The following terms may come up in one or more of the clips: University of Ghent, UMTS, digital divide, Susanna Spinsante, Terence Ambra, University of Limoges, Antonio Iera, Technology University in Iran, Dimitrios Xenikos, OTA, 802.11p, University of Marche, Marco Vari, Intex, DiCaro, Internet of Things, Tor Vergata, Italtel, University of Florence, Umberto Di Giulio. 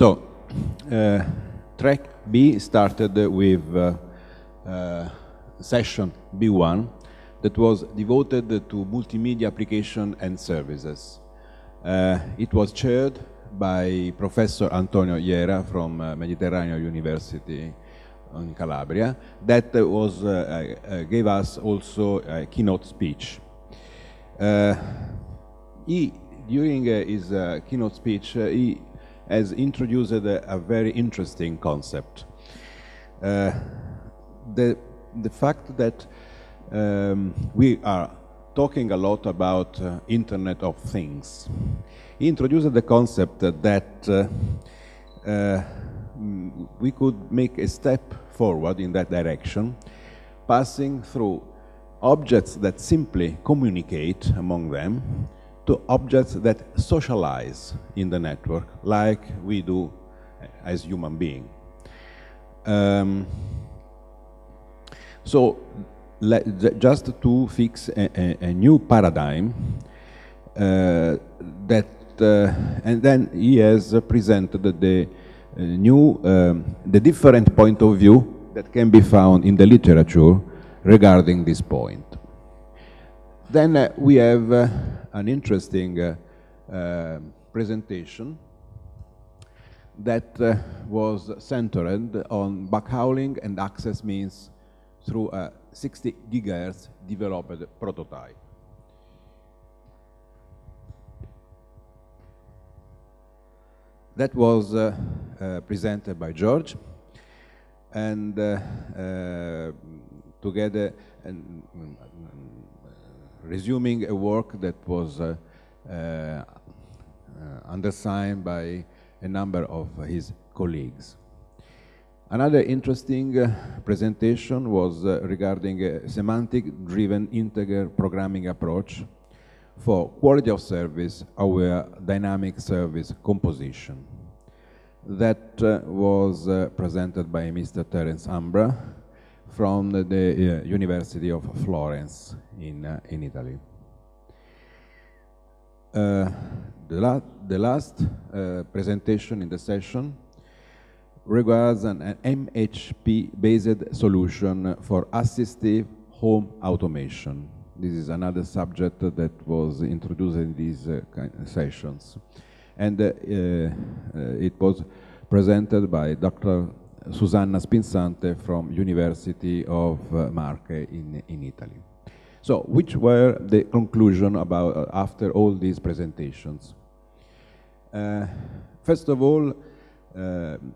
So, track B started with session B1 that was devoted to multimedia application and services. It was chaired by Professor Antonio Iera from Mediterranean University in Calabria, that was, gave us also a keynote speech. During his keynote speech, he has introduced a very interesting concept. The fact that we are talking a lot about Internet of Things. He introduced the concept that we could make a step forward in that direction, passing through objects that simply communicate among them to objects that socialize in the network, like we do as human beings. Just to fix a new paradigm, and then he has presented the different point of view that can be found in the literature regarding this point. Then we have an interesting presentation that was centered on backhauling and access means through a 60 gigahertz developed prototype. That was presented by George, and together and resuming a work that was undersigned by a number of his colleagues. Another interesting presentation was regarding a semantic-driven integral programming approach for quality of service aware dynamic service composition. That was presented by Mr. Terence Ambra from the University of Florence in Italy. The last presentation in the session regards an MHP-based solution for assistive home automation. This is another subject that was introduced in these kind of sessions. And it was presented by Dr. Susanna Spinsante from University of Marche in Italy. So, which were the conclusion about after all these presentations? First of all,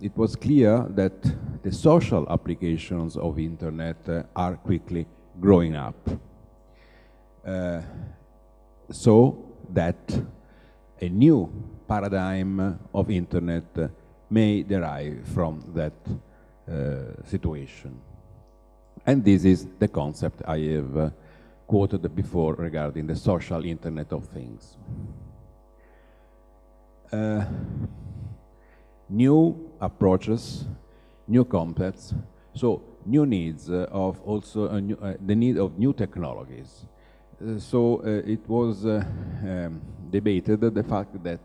it was clear that the social applications of Internet are quickly growing up. So that a new paradigm of Internet may derive from that situation. And this is the concept I have quoted before regarding the social Internet of Things. New approaches, new concepts, so new needs of also the need of new technologies. It was debated the fact that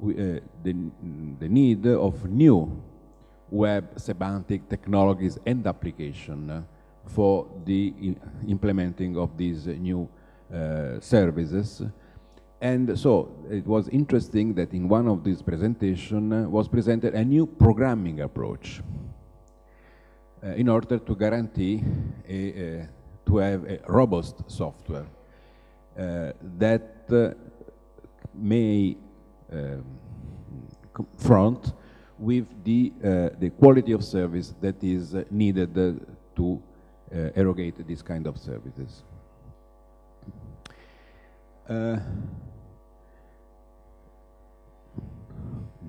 the need of new web semantic technologies and application for the implementing of these new services. And so it was interesting that in one of these presentations was presented a new programming approach in order to guarantee to have a robust software that may confront with the quality of service that is needed to erogate this kind of services.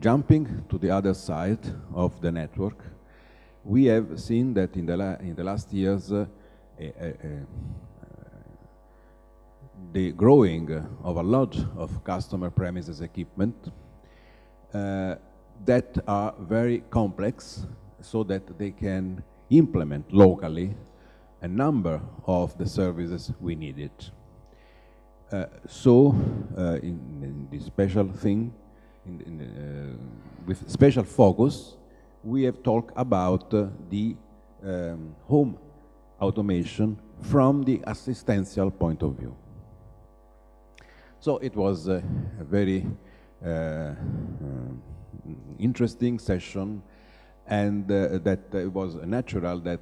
Jumping to the other side of the network, we have seen that in the last years the growing of a lot of customer premises equipment that are very complex, so that they can implement locally a number of the services we needed. So in this special thing, with special focus, we have talked about the home automation from the assistential point of view. So it was a very interesting session, and that it was natural that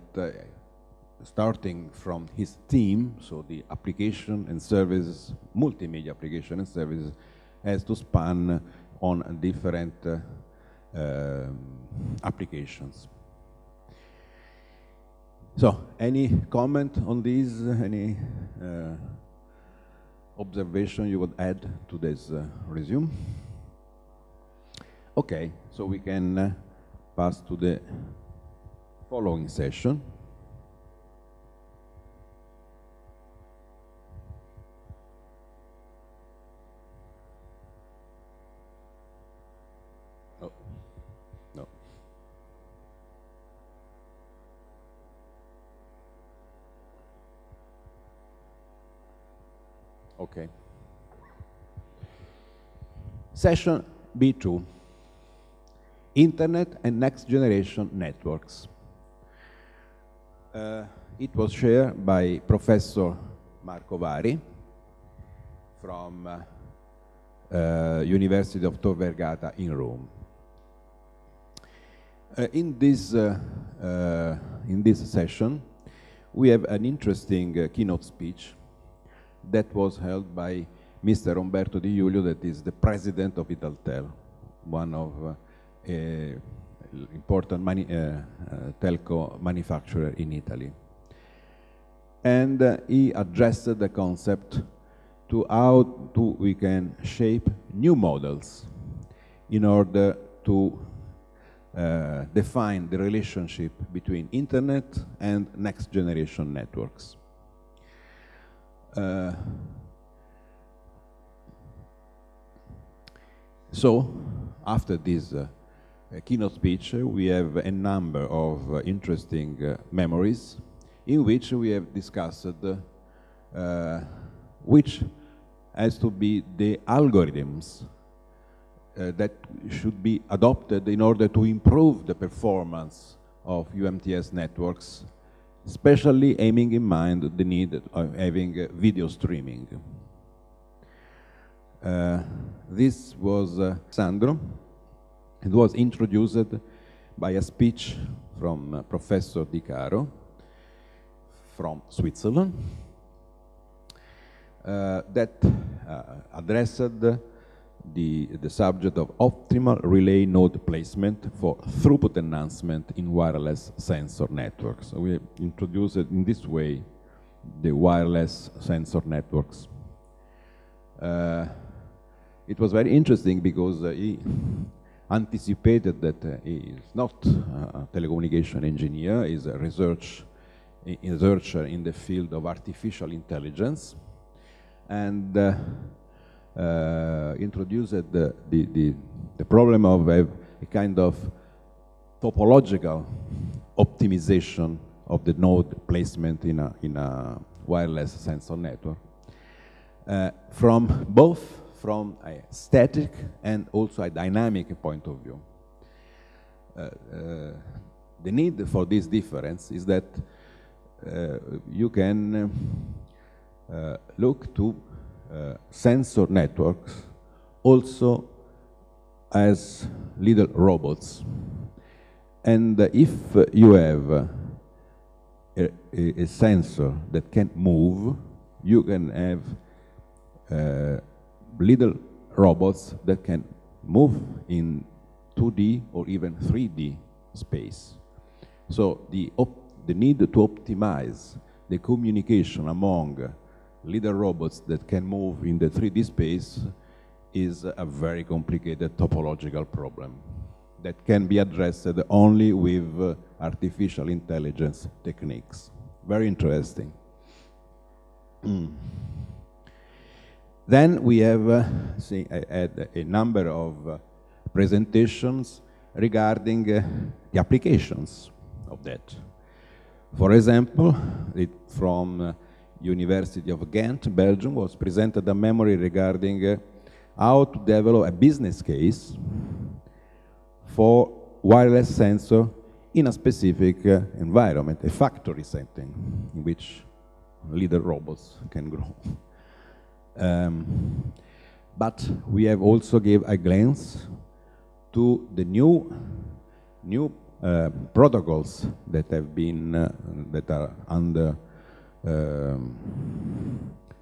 starting from his team, so the application and services, multimedia application and services, has to span on different applications. So, any comment on these? Any observation you would add to this resume? Okay, so we can pass to the following session. Okay. Session B2, Internet and Next Generation Networks. It was shared by Professor Marco Vari from University of Tor Vergata in Rome. In this session, we have an interesting keynote speech that was held by Mr. Umberto Di Giulio, that is the president of Italtel, one of important telco manufacturer in Italy. And he addressed the concept to how we can shape new models in order to define the relationship between Internet and next generation networks. So, after this keynote speech, we have a number of interesting memories in which we have discussed which has to be the algorithms that should be adopted in order to improve the performance of UMTS networks, especially aiming in mind the need of having video streaming. This was Sandro. It was introduced by a speech from Professor DiCaro from Switzerland that addressed the subject of optimal relay node placement for throughput enhancement in wireless sensor networks. So we introduced in this way the wireless sensor networks. It was very interesting because he anticipated that he is not a telecommunication engineer, he is a researcher in the field of artificial intelligence, and introduced the problem of a kind of topological optimization of the node placement in a wireless sensor network, from a static and also a dynamic point of view. The need for this difference is that you can look to sensor networks also as little robots, and if you have a sensor that can move, you can have little robots that can move in 2D or even 3D space. So the need to optimize the communication among little robots that can move in the 3D space is a very complicated topological problem that can be addressed only with artificial intelligence techniques. Very interesting. Then we have had a number of presentations regarding the applications of that. For example, from University of Ghent, Belgium, was presented a memory regarding how to develop a business case for wireless sensor in a specific environment, a factory setting in which little robots can grow. But we have also give a glance to the new protocols that have been that are under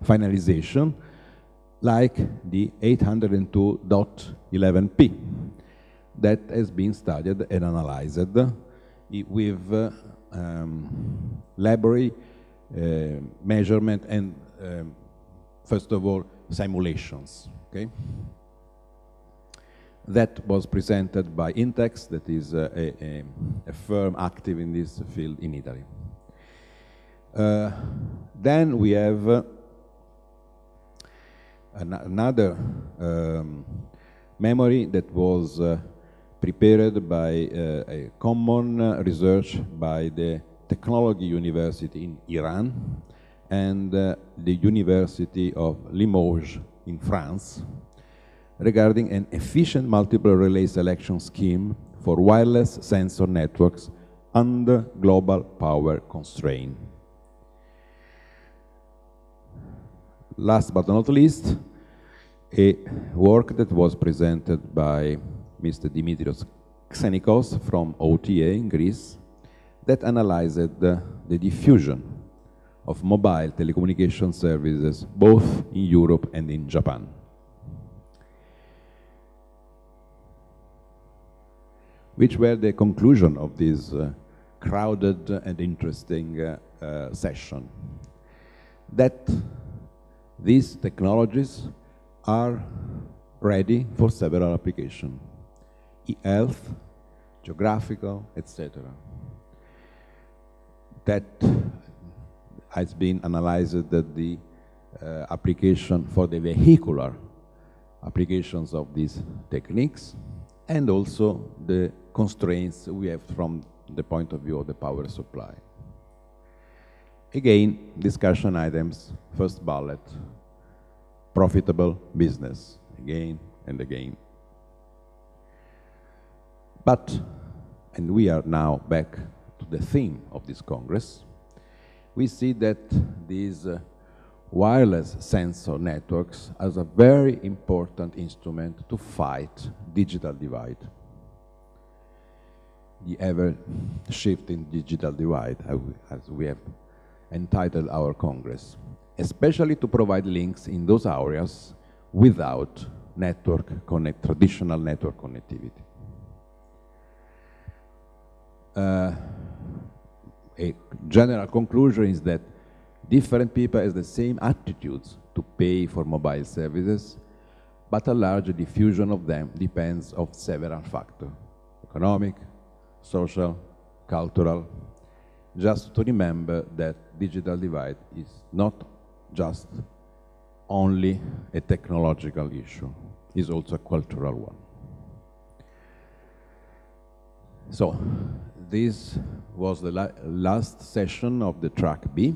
finalization, like the 802.11p that has been studied and analyzed with library measurement and first of all simulations. Okay, that was presented by Intex, that is a firm active in this field in Italy. Then we have another memory that was prepared by a common research by the Technology University in Iran and the University of Limoges in France, regarding an efficient multiple relay selection scheme for wireless sensor networks under global power constraint. Last but not least, a work that was presented by Mr. Dimitrios Xenikos from OTA in Greece that analyzed the diffusion of mobile telecommunication services both in Europe and in Japan. Which were the conclusion of this crowded and interesting session? That these technologies are ready for several applications: e-health, geographical, etc. That has been analyzed that the application for the vehicular applications of these techniques, and also the constraints we have from the point of view of the power supply. Again, discussion items, first bullet, profitable business, again and again. But, and we are now back to the theme of this Congress, we see that these wireless sensor networks as a very important instrument to fight digital divide. The ever-shifting digital divide, as we have entitled our Congress, especially to provide links in those areas without network traditional network connectivity. A general conclusion is that different people have the same attitudes to pay for mobile services, but a large diffusion of them depends on several factors: economic, social, cultural. Just to remember that digital divide is not just only a technological issue, it's also a cultural one. So, this was the last session of the track B.